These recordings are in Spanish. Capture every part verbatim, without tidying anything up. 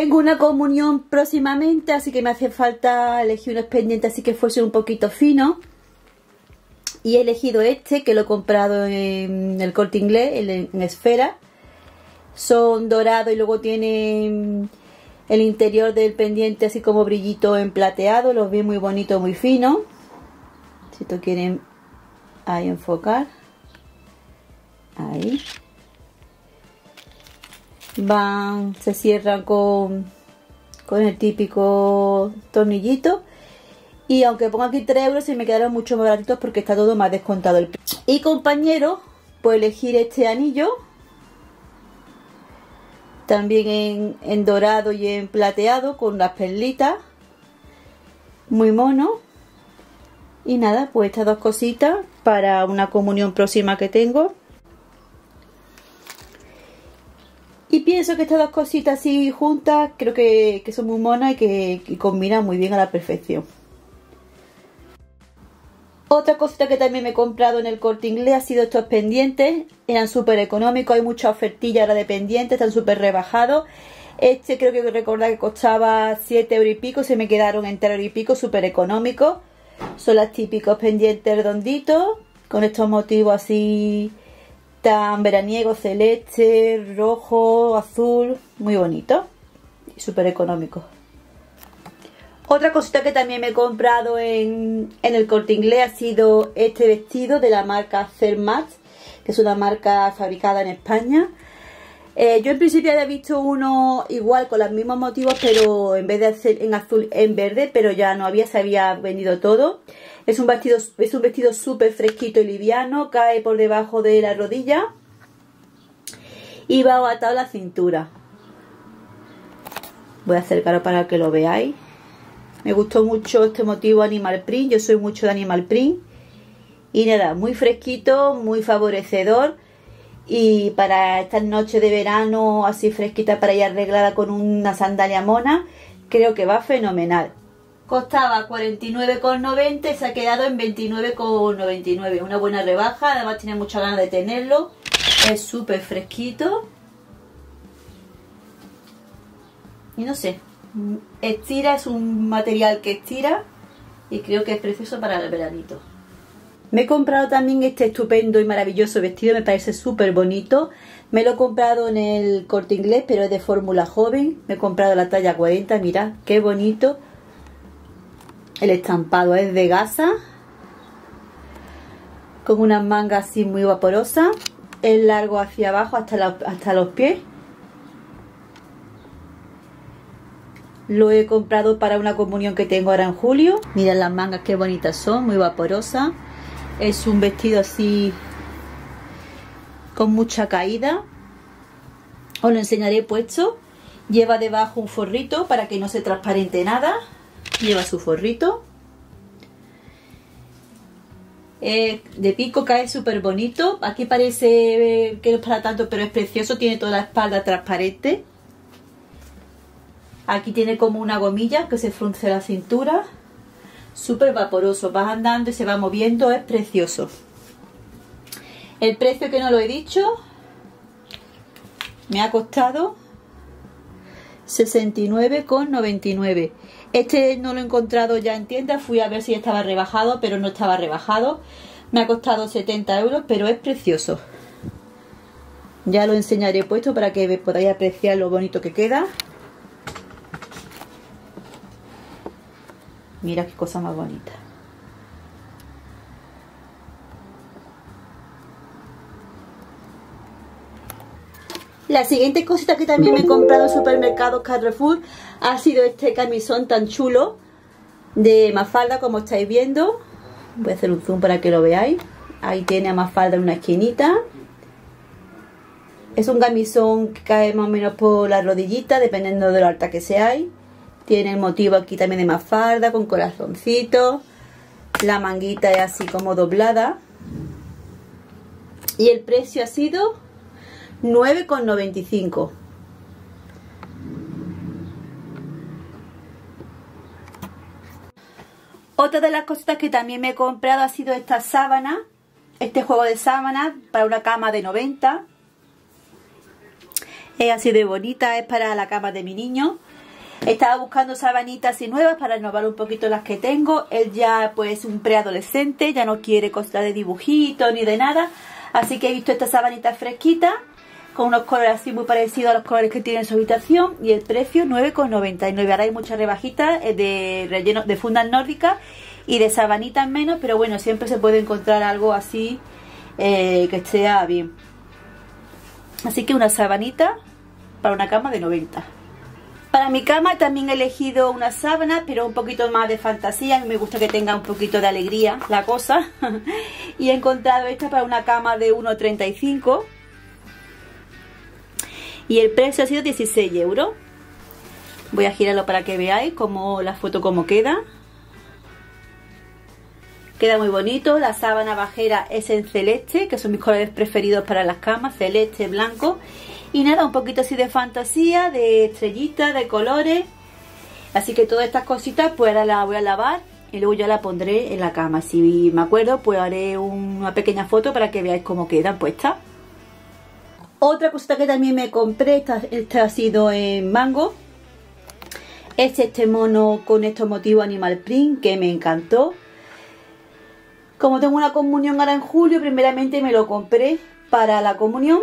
Tengo una comunión próximamente, así que me hacía falta elegir unos pendientes así que fuesen un poquito finos. Y he elegido este, que lo he comprado en el Corte Inglés, en, en esfera. Son dorados y luego tienen el interior del pendiente así como brillito en plateado. Los vi muy bonitos, muy finos. Si tú quieren ahí enfocar. Ahí. Van, se cierran con, con el típico tornillito. Y aunque pongo aquí tres euros, se me quedaron mucho más baratitos porque está todo más descontado el precio. Y compañero, pues elegir este anillo. También en, en dorado y en plateado con las perlitas. Muy mono. Y nada, pues estas dos cositas para una comunión próxima que tengo. Y pienso que estas dos cositas así juntas creo que, que son muy monas y que, que combinan muy bien a la perfección. Otra cosita que también me he comprado en el Corte Inglés ha sido estos pendientes. Eran súper económicos, hay mucha ofertilla ahora de pendientes, están súper rebajados. Este creo que recordar que costaba siete euros y pico, se me quedaron en tres euros y pico, súper económicos. Son los típicos pendientes redonditos, con estos motivos así tan veraniego, celeste, rojo, azul, muy bonito y súper económico. Otra cosita que también me he comprado en, en el Corte Inglés ha sido este vestido de la marca Cermat, que es una marca fabricada en España. Eh, yo en principio había visto uno igual con los mismos motivos, pero en vez de hacer en azul, en verde, pero ya no había, se había vendido todo. Es un vestido, es un vestido súper fresquito y liviano, cae por debajo de la rodilla y va atado a la cintura. Voy a acercaros para que lo veáis. Me gustó mucho este motivo animal print, yo soy mucho de animal print. Y nada, muy fresquito, muy favorecedor. Y para estas noches de verano así fresquita para ir arreglada con una sandalia mona, creo que va fenomenal. Costaba cuarenta y nueve con noventa y se ha quedado en veintinueve con noventa y nueve. Una buena rebaja, además tiene muchas ganas de tenerlo. Es súper fresquito. Y no sé, estira, es un material que estira y creo que es precioso para el veranito. Me he comprado también este estupendo y maravilloso vestido, me parece súper bonito. Me lo he comprado en el Corte Inglés, pero es de fórmula joven. Me he comprado la talla cuarenta, mirad qué bonito. El estampado es de gasa, con unas mangas así muy vaporosas. Es largo hacia abajo hasta, la, hasta los pies. Lo he comprado para una comunión que tengo ahora en julio. Mirad las mangas qué bonitas son, muy vaporosas. Es un vestido así con mucha caída. Os lo enseñaré puesto. Lleva debajo un forrito para que no se transparente nada. Lleva su forrito. Eh, de pico cae súper bonito. Aquí parece que no es para tanto, pero es precioso. Tiene toda la espalda transparente. Aquí tiene como una gomilla que se frunce la cintura. Súper vaporoso, vas andando y se va moviendo, es precioso. El precio que no lo he dicho, me ha costado sesenta y nueve con noventa y nueve. Este no lo he encontrado ya en tienda, fui a ver si estaba rebajado, pero no estaba rebajado. Me ha costado setenta euros, pero es precioso. Ya lo enseñaré puesto para que podáis apreciar lo bonito que queda. Mira qué cosa más bonita. La siguiente cosita que también me he comprado en supermercados Carrefour ha sido este camisón tan chulo de Mafalda, como estáis viendo. Voy a hacer un zoom para que lo veáis. Ahí tiene a Mafalda en una esquinita. Es un camisón que cae más o menos por la rodillita, dependiendo de lo alta que seáis. Tiene el motivo aquí también de Mafalda con corazoncitos. La manguita es así como doblada. Y el precio ha sido nueve con noventa y cinco. Otra de las cositas que también me he comprado ha sido esta sábana. Este juego de sábanas para una cama de noventa. Es así de bonita, es para la cama de mi niño. Estaba buscando sabanitas y nuevas para renovar un poquito las que tengo. Él ya pues es un preadolescente, ya no quiere cosas de dibujitos ni de nada. Así que he visto estas sabanitas fresquitas con unos colores así muy parecidos a los colores que tiene en su habitación, y el precio nueve con noventa y nueve. Ahora hay muchas rebajitas de relleno de fundas nórdicas y de sabanitas menos, pero bueno, siempre se puede encontrar algo así eh, que sea bien. Así que una sabanita para una cama de noventa. Para mi cama también he elegido una sábana, pero un poquito más de fantasía. A mí me gusta que tenga un poquito de alegría la cosa. Y he encontrado esta para una cama de uno treinta y cinco. Y el precio ha sido dieciséis euros. Voy a girarlo para que veáis como la foto como queda. Queda muy bonito. La sábana bajera es en celeste, que son mis colores preferidos para las camas, celeste, blanco. Y nada, un poquito así de fantasía, de estrellitas, de colores. Así que todas estas cositas pues ahora las voy a lavar y luego ya la pondré en la cama. Si me acuerdo pues haré una pequeña foto para que veáis cómo quedan puestas. Otra cosita que también me compré, esta, esta ha sido en Mango. Es este mono con estos motivos animal print que me encantó. Como tengo una comunión ahora en julio, primeramente me lo compré para la comunión.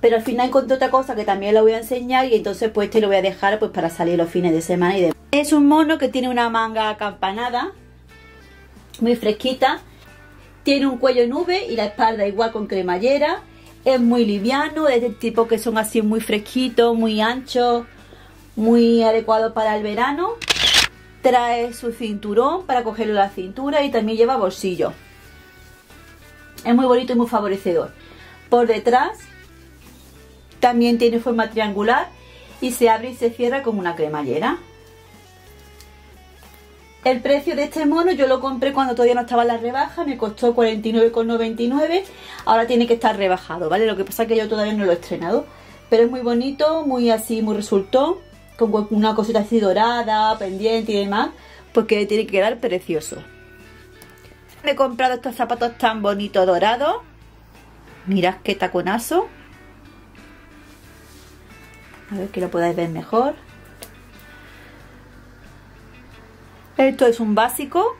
Pero al final encontré otra cosa que también la voy a enseñar y entonces pues te lo voy a dejar pues para salir los fines de semana y demás. Es un mono que tiene una manga acampanada, muy fresquita. Tiene un cuello en V y la espalda igual con cremallera. Es muy liviano, es del tipo que son así muy fresquitos, muy anchos, muy adecuados para el verano. Trae su cinturón para cogerlo a la cintura y también lleva bolsillo. Es muy bonito y muy favorecedor. Por detrás también tiene forma triangular y se abre y se cierra como una cremallera. El precio de este mono yo lo compré cuando todavía no estaba en la rebaja. Me costó cuarenta y nueve con noventa y nueve. Ahora tiene que estar rebajado, ¿vale? Lo que pasa es que yo todavía no lo he estrenado. Pero es muy bonito, muy así, muy resultón. Con una cosita así dorada, pendiente y demás, porque tiene que quedar precioso. Me he comprado estos zapatos tan bonitos dorados. Mirad qué taconazo. A ver que lo podáis ver mejor. Esto es un básico.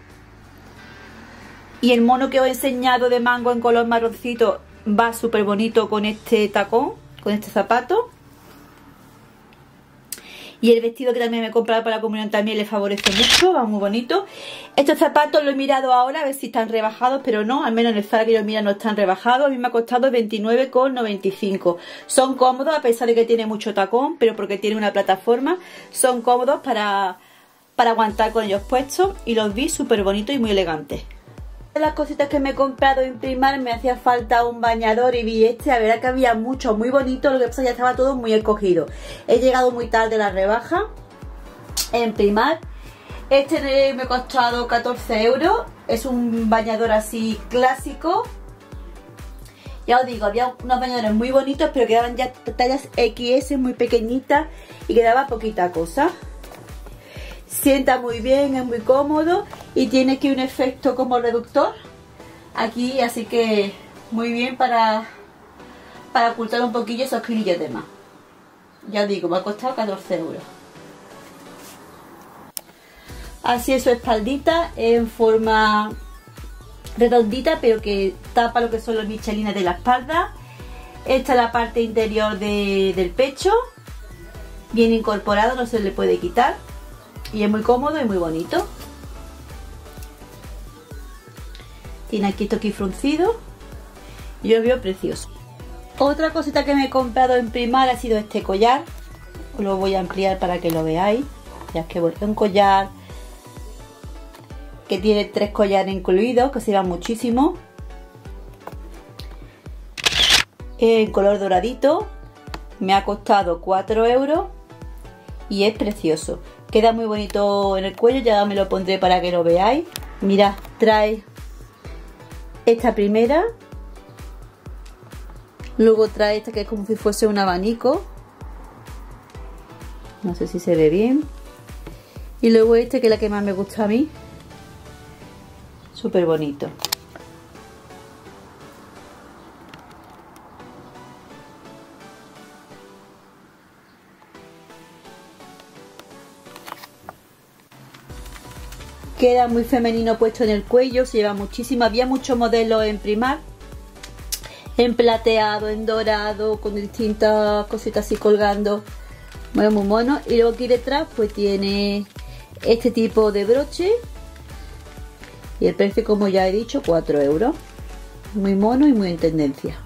Y el mono que os he enseñado de Mango en color marroncito va súper bonito con este tacón, con este zapato. Y el vestido que también me he comprado para la comunión también le favorece mucho, va muy bonito. Estos zapatos los he mirado ahora a ver si están rebajados, pero no, al menos en el Zara que yo miro no están rebajados. A mí me ha costado veintinueve con noventa y cinco. Son cómodos a pesar de que tiene mucho tacón, pero porque tiene una plataforma, son cómodos para, para aguantar con ellos puestos y los vi súper bonitos y muy elegantes. De las cositas que me he comprado en Primark me hacía falta un bañador y vi este. La verdad que había muchos muy bonitos, lo que pasa ya estaba todo muy escogido. He llegado muy tarde a la rebaja en Primark. Este me ha costado catorce euros. Es un bañador así clásico. Ya os digo, había unos bañadores muy bonitos, pero quedaban ya tallas equis ese muy pequeñitas y quedaba poquita cosa. Sienta muy bien, es muy cómodo y tiene aquí un efecto como reductor aquí, así que muy bien para, para ocultar un poquillo esos kilillos de más. Ya os digo, me ha costado catorce euros. Así es su espaldita, en forma redondita pero que tapa lo que son los michelines de la espalda. Esta es la parte interior de, del pecho, bien incorporado, no se le puede quitar. Y es muy cómodo y muy bonito. Tiene aquí esto aquí fruncido. Yo lo veo precioso. Otra cosita que me he comprado en Primark ha sido este collar. Os lo voy a ampliar para que lo veáis. Ya es que es un collar que tiene tres collares incluidos, que sirven muchísimo. En color doradito. Me ha costado cuatro euros. Y es precioso. Queda muy bonito en el cuello, ya me lo pondré para que lo veáis. Mirad, trae esta primera. Luego trae esta que es como si fuese un abanico. No sé si se ve bien. Y luego este que es la que más me gusta a mí. Súper bonito. Queda muy femenino puesto en el cuello, se lleva muchísimo. Había muchos modelos en Primark, en plateado, en dorado, con distintas cositas así colgando. Bueno, muy mono. Y luego aquí detrás pues tiene este tipo de broche. Y el precio, como ya he dicho, cuatro euros. Muy mono y muy en tendencia.